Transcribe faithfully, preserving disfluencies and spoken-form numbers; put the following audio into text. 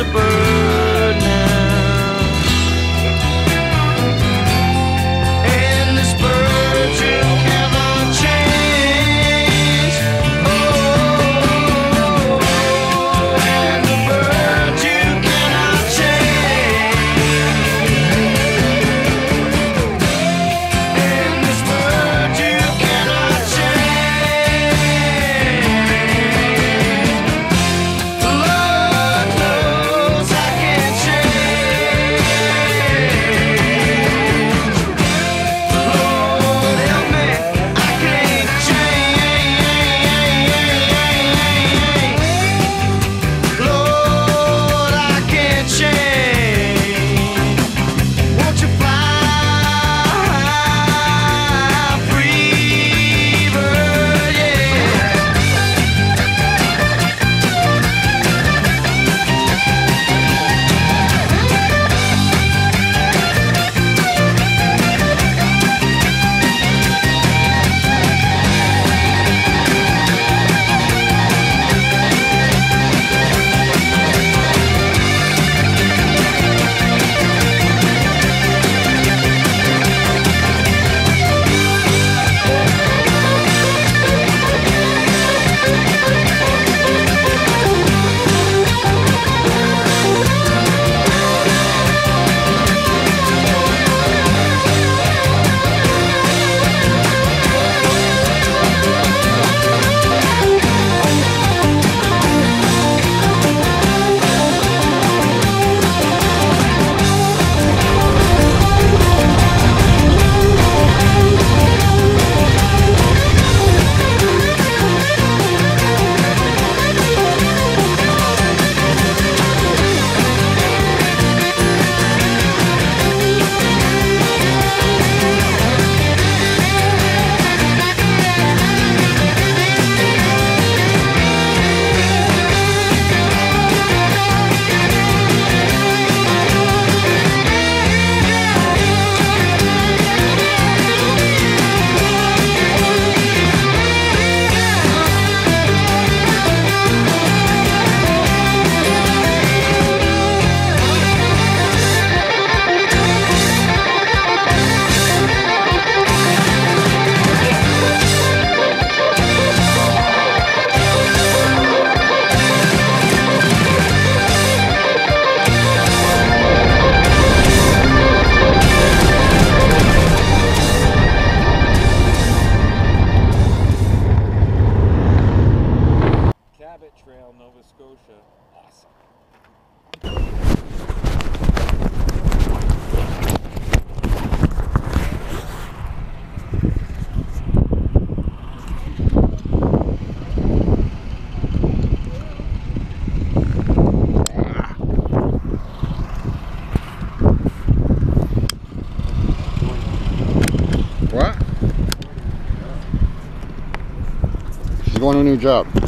a bird now. And this bird you cannot change. Oh, and the bird you cannot change. And this bird you cannot change. The Lord Trail, Nova Scotia. Awesome. What? She's going to a new job.